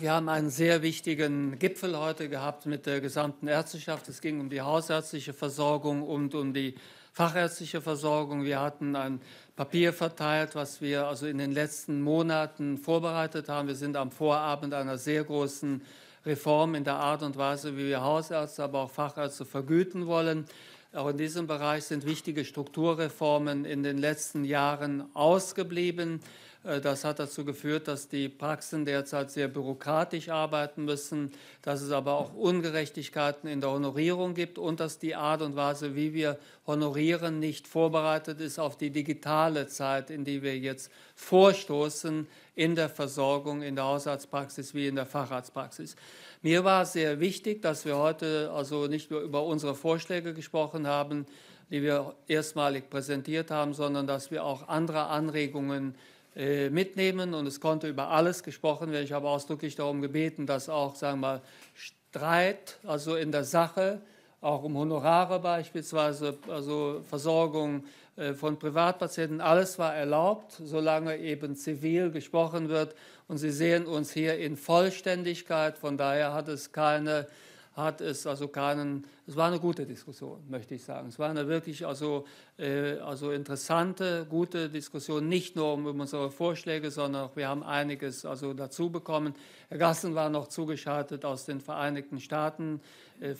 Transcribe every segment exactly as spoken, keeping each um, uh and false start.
Wir haben einen sehr wichtigen Gipfel heute gehabt mit der gesamten Ärzteschaft. Es ging um die hausärztliche Versorgung und um die fachärztliche Versorgung. Wir hatten ein Papier verteilt, was wir also in den letzten Monaten vorbereitet haben. Wir sind am Vorabend einer sehr großen Reform in der Art und Weise, wie wir Hausärzte, aber auch Fachärzte vergüten wollen. Auch in diesem Bereich sind wichtige Strukturreformen in den letzten Jahren ausgeblieben. Das hat dazu geführt, dass die Praxen derzeit sehr bürokratisch arbeiten müssen, dass es aber auch Ungerechtigkeiten in der Honorierung gibt und dass die Art und Weise, wie wir honorieren, nicht vorbereitet ist auf die digitale Zeit, in die wir jetzt vorstoßen, in der Versorgung, in der Hausarztpraxis wie in der Facharztpraxis. Mir war es sehr wichtig, dass wir heute also nicht nur über unsere Vorschläge gesprochen haben, die wir erstmalig präsentiert haben, sondern dass wir auch andere Anregungen äh, mitnehmen. Und es konnte über alles gesprochen werden. Ich habe ausdrücklich darum gebeten, dass auch, sagen wir mal, Streit, also in der Sache, auch um Honorare beispielsweise, also Versorgung von Privatpatienten, alles war erlaubt, solange eben zivil gesprochen wird. Und Sie sehen uns hier in Vollständigkeit. Von daher hat es keine, hat es also keinen, es war eine gute Diskussion, möchte ich sagen. Es war eine wirklich also, also interessante, gute Diskussion, nicht nur um unsere Vorschläge, sondern auch wir haben einiges also dazu bekommen. Herr Gassen war noch zugeschaltet aus den Vereinigten Staaten.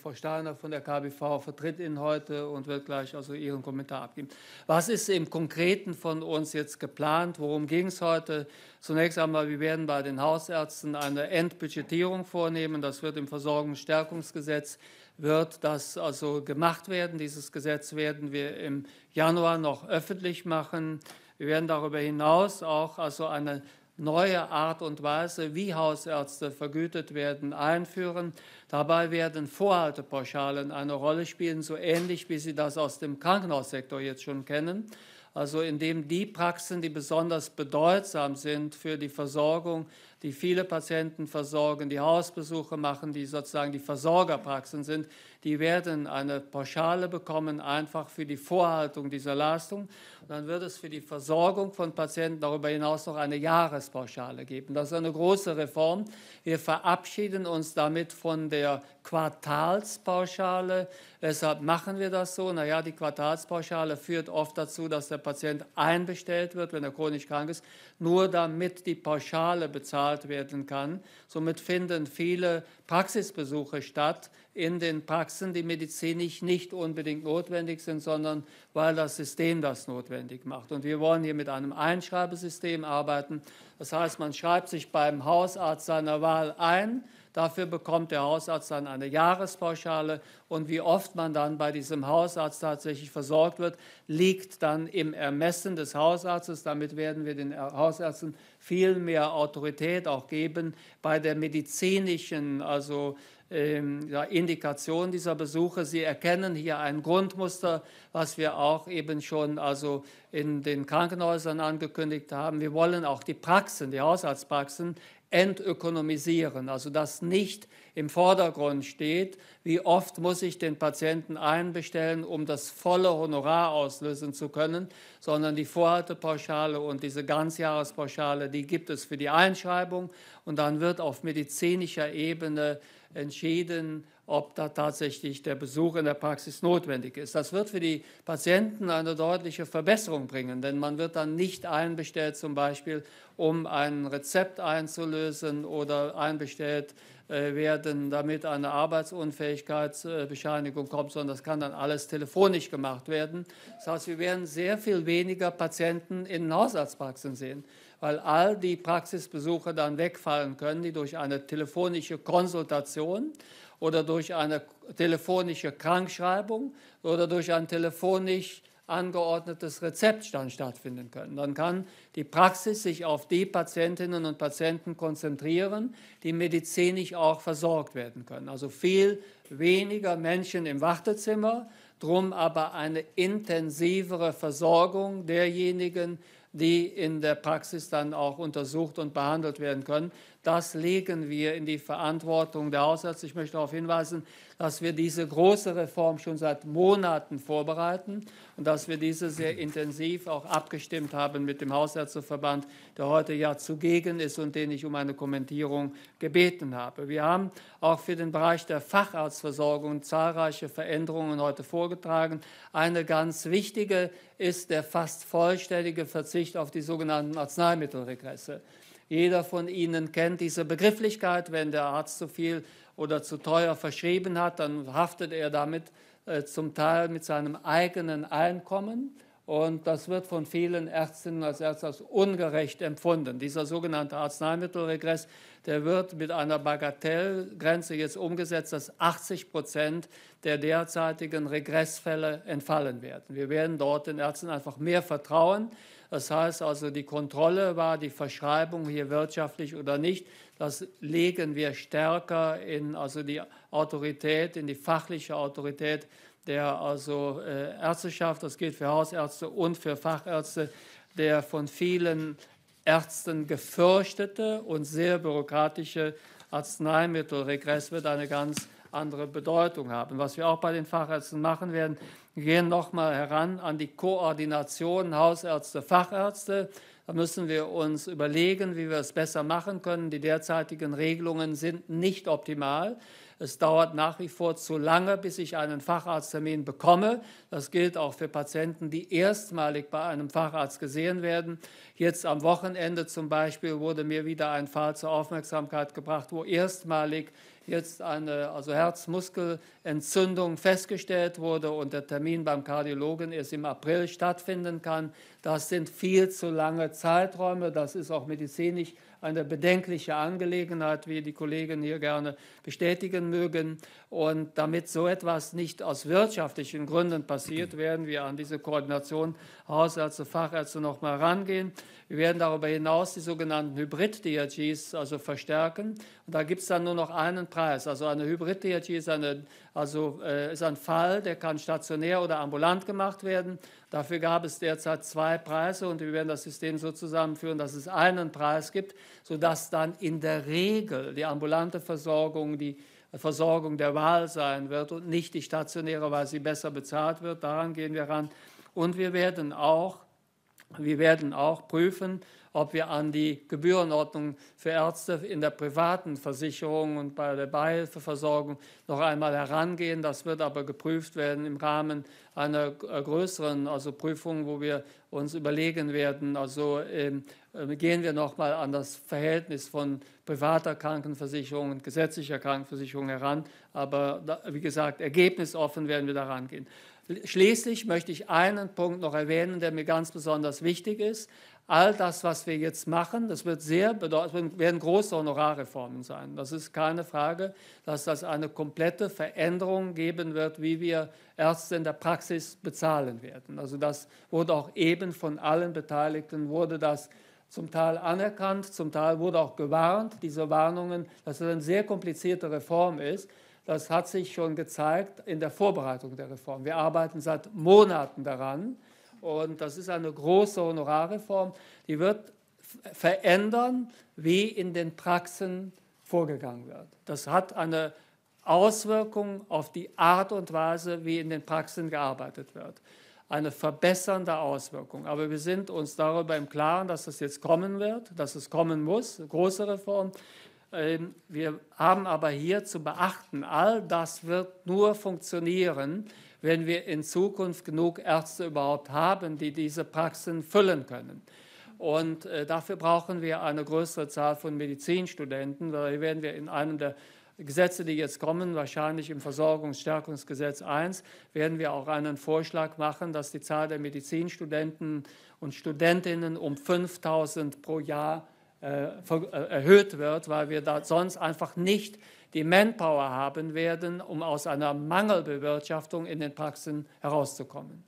Frau Steiner von der K B V vertritt ihn heute und wird gleich also ihren Kommentar abgeben. Was ist im Konkreten von uns jetzt geplant? Worum ging es heute? Zunächst einmal, wir werden bei den Hausärzten eine Entbudgetierung vornehmen. Das wird im Versorgungsstärkungsgesetz wird das also gemacht werden. Dieses Gesetz werden wir im Januar noch öffentlich machen. Wir werden darüber hinaus auch also eine neue Art und Weise, wie Hausärzte vergütet werden, einführen. Dabei werden Vorhaltepauschalen eine Rolle spielen, so ähnlich wie Sie das aus dem Krankenhaussektor jetzt schon kennen. Also indem die Praxen, die besonders bedeutsam sind für die Versorgung, die viele Patienten versorgen, die Hausbesuche machen, die sozusagen die Versorgerpraxen sind, die werden eine Pauschale bekommen, einfach für die Vorhaltung dieser Leistung. Und dann wird es für die Versorgung von Patienten darüber hinaus noch eine Jahrespauschale geben. Das ist eine große Reform. Wir verabschieden uns damit von der Quartalspauschale. Weshalb machen wir das so? Naja, die Quartalspauschale führt oft dazu, dass der Patient einbestellt wird, wenn er chronisch krank ist, nur damit die Pauschale bezahlt werden kann. Somit finden viele Praxisbesuche statt in den Praxen, die medizinisch nicht unbedingt notwendig sind, sondern weil das System das notwendig macht. Und wir wollen hier mit einem Einschreibesystem arbeiten. Das heißt, man schreibt sich beim Hausarzt seiner Wahl ein. Dafür bekommt der Hausarzt dann eine Jahrespauschale. Und wie oft man dann bei diesem Hausarzt tatsächlich versorgt wird, liegt dann im Ermessen des Hausarztes. Damit werden wir den Hausärzten viel mehr Autorität auch geben bei der medizinischen, also ähm, ja, Indikation dieser Besuche. Sie erkennen hier ein Grundmuster, was wir auch eben schon also in den Krankenhäusern angekündigt haben. Wir wollen auch die Praxen, die Hausarztpraxen, entökonomisieren, also dass nicht im Vordergrund steht, wie oft muss ich den Patienten einbestellen, um das volle Honorar auslösen zu können, sondern die Vorhaltepauschale und diese Ganzjahrespauschale, die gibt es für die Einschreibung und dann wird auf medizinischer Ebene entschieden, ob da tatsächlich der Besuch in der Praxis notwendig ist. Das wird für die Patienten eine deutliche Verbesserung bringen, denn man wird dann nicht einbestellt, zum Beispiel, um ein Rezept einzulösen oder einbestellt äh, werden, damit eine Arbeitsunfähigkeitsbescheinigung kommt, sondern das kann dann alles telefonisch gemacht werden. Das heißt, wir werden sehr viel weniger Patienten in Hausarztpraxen sehen, weil all die Praxisbesuche dann wegfallen können, die durch eine telefonische Konsultation oder durch eine telefonische Krankschreibung oder durch ein telefonisch angeordnetes Rezept dann stattfinden können. Dann kann die Praxis sich auf die Patientinnen und Patienten konzentrieren, die medizinisch auch versorgt werden können. Also viel weniger Menschen im Wartezimmer, drum aber eine intensivere Versorgung derjenigen, die in der Praxis dann auch untersucht und behandelt werden können. Das legen wir in die Verantwortung der Hausärzte. Ich möchte darauf hinweisen, dass wir diese große Reform schon seit Monaten vorbereiten und dass wir diese sehr intensiv auch abgestimmt haben mit dem Hausärzteverband, der heute ja zugegen ist und den ich um eine Kommentierung gebeten habe. Wir haben auch für den Bereich der Facharztversorgung zahlreiche Veränderungen heute vorgetragen. Eine ganz wichtige ist der fast vollständige Verzicht auf die sogenannten Arzneimittelregresse. Jeder von Ihnen kennt diese Begrifflichkeit. Wenn der Arzt zu viel oder zu teuer verschrieben hat, dann haftet er damit äh, zum Teil mit seinem eigenen Einkommen. Und das wird von vielen Ärztinnen und Ärzten als ungerecht empfunden. Dieser sogenannte Arzneimittelregress, der wird mit einer Bagatellgrenze jetzt umgesetzt, dass achtzig Prozent der derzeitigen Regressfälle entfallen werden. Wir werden dort den Ärzten einfach mehr vertrauen. Das heißt also, die Kontrolle war die Verschreibung hier wirtschaftlich oder nicht. Das legen wir stärker in also die Autorität, in die fachliche Autorität der also äh, Ärzteschaft. Das gilt für Hausärzte und für Fachärzte. Der von vielen Ärzten gefürchtete und sehr bürokratische Arzneimittelregress wird eine ganz andere Bedeutung haben. Was wir auch bei den Fachärzten machen werden, wir gehen nochmal heran an die Koordination Hausärzte, Fachärzte. Da müssen wir uns überlegen, wie wir es besser machen können. Die derzeitigen Regelungen sind nicht optimal. Es dauert nach wie vor zu lange, bis ich einen Facharzttermin bekomme. Das gilt auch für Patienten, die erstmalig bei einem Facharzt gesehen werden. Jetzt am Wochenende zum Beispiel wurde mir wieder ein Fall zur Aufmerksamkeit gebracht, wo erstmalig jetzt eine also Herzmuskelentzündung festgestellt wurde und der Termin beim Kardiologen erst im April stattfinden kann. Das sind viel zu lange Zeiträume. Das ist auch medizinisch eine bedenkliche Angelegenheit, wie die Kollegen hier gerne bestätigen mögen. Und damit so etwas nicht aus wirtschaftlichen Gründen passiert, werden wir an diese Koordination Hausärzte, Fachärzte noch mal rangehen. Wir werden darüber hinaus die sogenannten Hybrid-D R Gs also verstärken. Und da gibt es dann nur noch einen Preis. Also eine Hybrid-D R G ist, eine, also, äh, ist ein Fall, der kann stationär oder ambulant gemacht werden. Dafür gab es derzeit zwei Preise und wir werden das System so zusammenführen, dass es einen Preis gibt, sodass dann in der Regel die ambulante Versorgung die Versorgung der Wahl sein wird und nicht die stationäre, weil sie besser bezahlt wird. Daran gehen wir ran. Und wir werden auch, wir werden auch prüfen, ob wir an die Gebührenordnung für Ärzte in der privaten Versicherung und bei der Beihilfeversorgung noch einmal herangehen. Das wird aber geprüft werden im Rahmen einer größeren also Prüfung, wo wir uns überlegen werden, also ähm, gehen wir noch mal an das Verhältnis von privater Krankenversicherung und gesetzlicher Krankenversicherung heran. Aber da, wie gesagt, ergebnisoffen werden wir da rangehen. Schließlich möchte ich einen Punkt noch erwähnen, der mir ganz besonders wichtig ist. All das, was wir jetzt machen, das wird sehr bedeutend, werden große Honorarreformen sein. Das ist keine Frage, dass das eine komplette Veränderung geben wird, wie wir Ärzte in der Praxis bezahlen werden. Also das wurde auch eben von allen Beteiligten, wurde das zum Teil anerkannt, zum Teil wurde auch gewarnt, diese Warnungen, dass es eine sehr komplizierte Reform ist. Das hat sich schon gezeigt in der Vorbereitung der Reform. Wir arbeiten seit Monaten daran und das ist eine große Honorarreform, die wird verändern, wie in den Praxen vorgegangen wird. Das hat eine Auswirkung auf die Art und Weise, wie in den Praxen gearbeitet wird. Eine verbessernde Auswirkung. Aber wir sind uns darüber im Klaren, dass das jetzt kommen wird, dass es kommen muss, eine große Reform. Wir haben aber hier zu beachten, all das wird nur funktionieren, wenn wir in Zukunft genug Ärzte überhaupt haben, die diese Praxen füllen können. Und dafür brauchen wir eine größere Zahl von Medizinstudenten. Da werden wir in einem der Gesetze, die jetzt kommen, wahrscheinlich im Versorgungsstärkungsgesetz eins, werden wir auch einen Vorschlag machen, dass die Zahl der Medizinstudenten und Studentinnen um fünftausend pro Jahr erhöht wird, weil wir da sonst einfach nicht die Manpower haben werden, um aus einer Mangelbewirtschaftung in den Praxen herauszukommen.